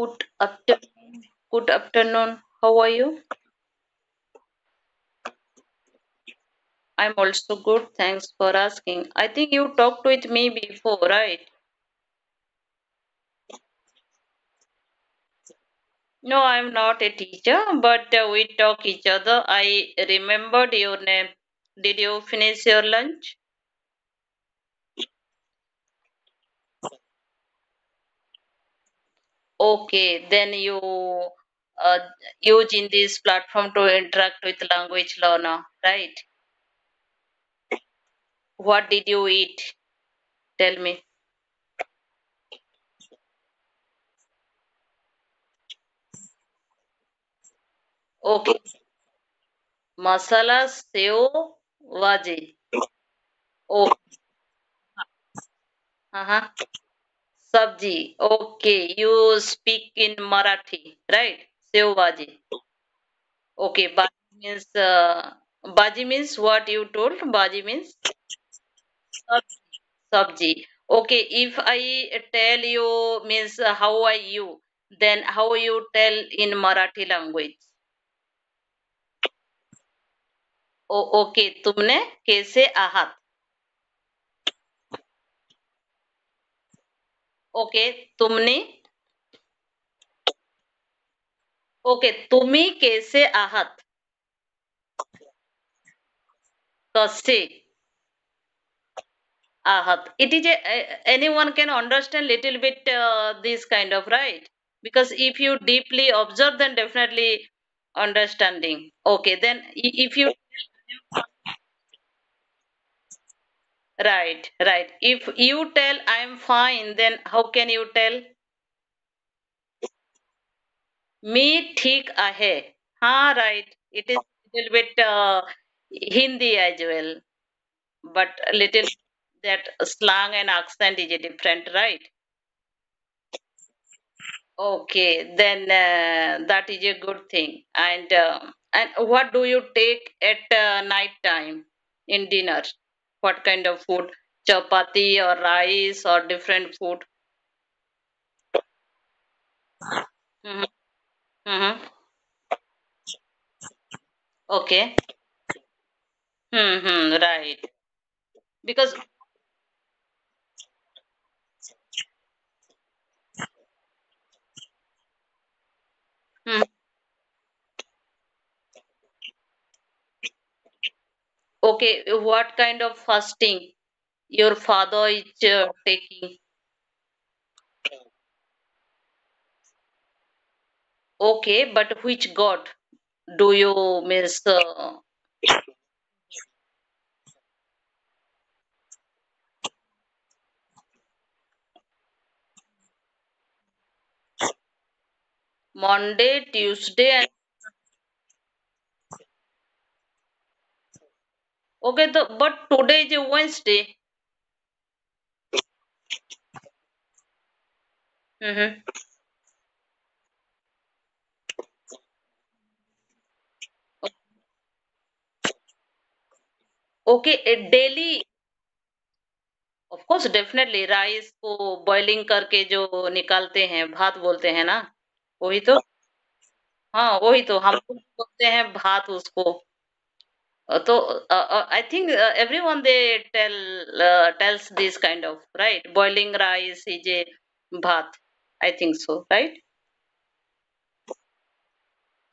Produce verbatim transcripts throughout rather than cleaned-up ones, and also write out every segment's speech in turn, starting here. Good afternoon. Good afternoon. How are you? I'm also good. Thanks for asking. I think you talked with me before, right? No, I'm not a teacher, but uh, we talk each other. I remembered your name. Did you finish your lunch? Okay, then you uh, use in this platform to interact with language learner, right? What did you eat? Tell me. Okay, masala sev vaji. Oh, uh-huh. Sabji. Okay, you speak in Marathi, right? Sev bhaji. Okay, bhaji means uh, bhaji means what you told. Bhaji means sab- sabji. Okay, if I tell you means uh, how are you, then how you tell in Marathi language? O- okay, तुमने कैसे आहात? Okay, तुमने. Okay, तुम्ही कैसे आहात? कसे ahat. It is a, a- anyone can understand little bit uh, this kind of, right? Because if you deeply observe, then definitely understanding. Okay, then i- if you right, right. If you tell I'm fine, then how can you tell me theek ahe? Ha, right. It is little bit uh, Hindi as well, but a little that slang and accent is different, right? Okay, then uh, that is a good thing. And uh, and what do you take at uh, night time in dinner? What kind of food? Chapati or rice or different food? Mm-hmm. Mm-hmm. Okay. Mm-hmm. Right. Because mm, okay, what kind of fasting your father is uh, taking? Okay, but which god do you miss? Uh, Monday, Tuesday, and okay, the, but today is a Wednesday. Mm-hmm. Okay, a daily, of course, definitely rice को boiling करके जो निकालते हैं भात बोलते हैं ना, वही तो. हाँ, वही तो हम लोग बोलते हैं भात उसको. अ, तो I think everyone they tell tells this kind of, right? Boiling rice is a bhaat, I think so, right?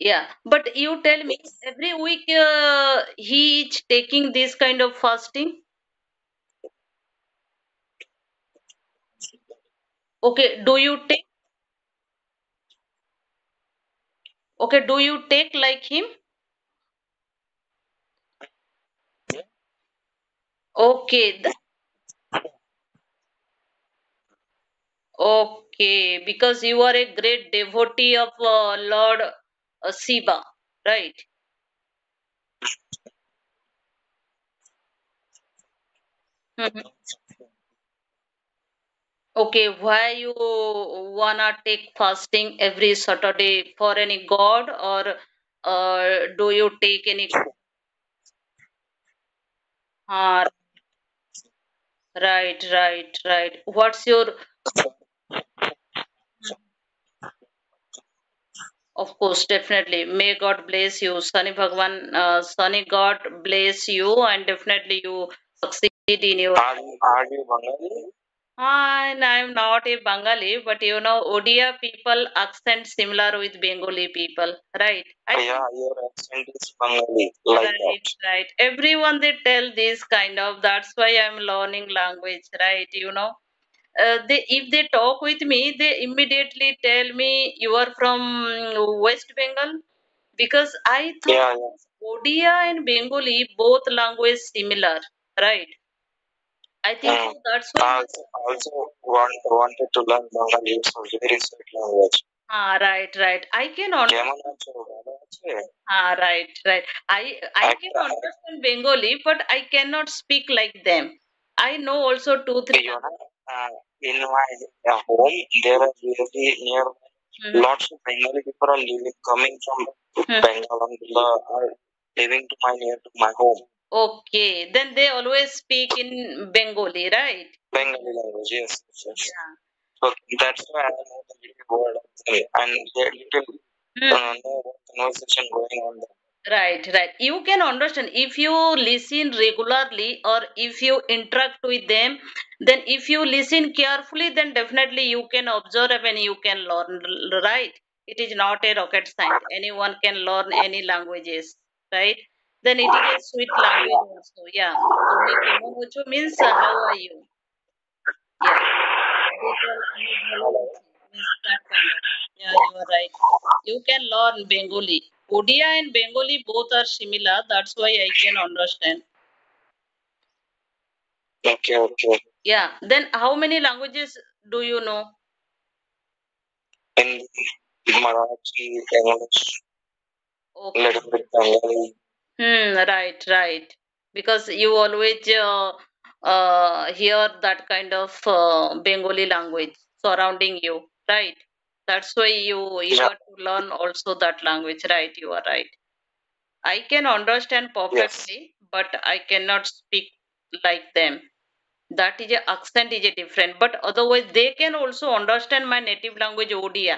Yeah, but you tell me every week uh, he is taking this kind of fasting. Okay, do you take? Okay, do you take like him? Okay, th- okay, because you are a great devotee of uh, Lord uh, Shiva, right? Mhm. Okay, why you wanna take fasting every Saturday for any god or uh, do you take any? Ah, right, right, right. What's your Of course, definitely. May God bless you. Sunny Bhagwan, uh, Sunny God bless you, and definitely you succeed in your... Are, are you Bengali? I am not a Bengali, but you know, Odia people accent similar with Bengali people, right? I yeah, your accent is Bengali, like right, that. Right. Everyone, they tell this kind of, that's why I am learning language, right, you know. Uh, they, if they talk with me, they immediately tell me you are from West Bengal, because I thought yeah, yeah. Odia and Bengali both language similar, right? I think um, that's what. I also, also want, wanted to learn Bengali, it's a very sweet language. Ah, right, right. I can understand. Ah, right, right. I I can understand Bengali, but I cannot speak like them. I know also two, three. Uh, in my uh, home, there are really near mm-hmm. lots of Bengali people are living, coming from mm-hmm. Bengal and uh, living to my near to my home. Okay, then they always speak in Bengali, right? Bengali language, yes. yes. Yeah. So that's why I know the little word and the little mm-hmm. uh, no conversation going on there. Right, right. You can understand if you listen regularly or if you interact with them, then if you listen carefully, then definitely you can observe and you can learn, right? It is not a rocket science. Anyone can learn any languages, right? Then it is a sweet language also, yeah. So, means how are you? Yeah. Yeah, you are right. You can learn Bengali. Odia and Bengali both are similar, that's why I can understand. Okay, okay. Yeah, then how many languages do you know? In Marathi, English, okay. Little bit Bengali. Hmm, right, right. Because you always uh, uh, hear that kind of uh, Bengali language surrounding you, right? That's why you, you yeah. got to learn also that language, right? You are right. I can understand perfectly, yes. but I cannot speak like them. That is a accent is a different. But otherwise, they can also understand my native language, Odia.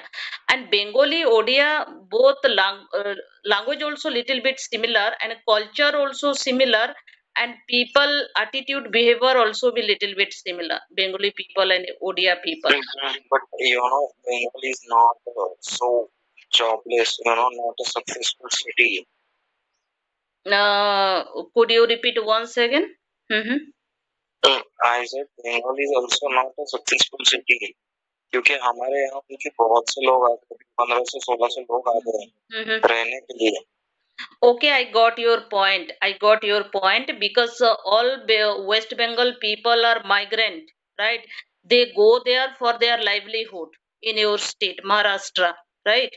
And Bengali, Odia, both lang uh, language also little bit similar and culture also similar. And people, attitude, behavior also be little bit similar. Bengali people and Odia people. But you know, Bengal is not uh, so jobless, you know, not a successful city. Uh, could you repeat once again? Mm-hmm. I said Bengal is also not a successful city. क्योंकि हमारे यहाँ उनके बहुत से लोग आते हैं, पंद्रह से सोलह से लोग आते हैं रहने के लिए. Okay, I got your point. I got your point because uh, all Be West Bengal people are migrant, right? They go there for their livelihood in your state, Maharashtra, right?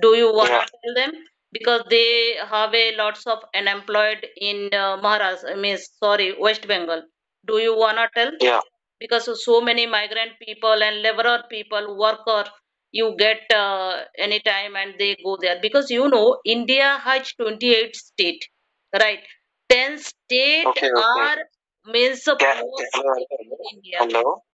Do you want yeah. to tell them? Because they have a lots of unemployed in uh, Maharashtra, I mean, sorry, West Bengal. Do you want to tell? Yeah. Because so many migrant people and laborer people, worker, you get uh, any time and they go there. Because you know, India has twenty-eight states, right? ten states okay, okay. are means of India. Hello?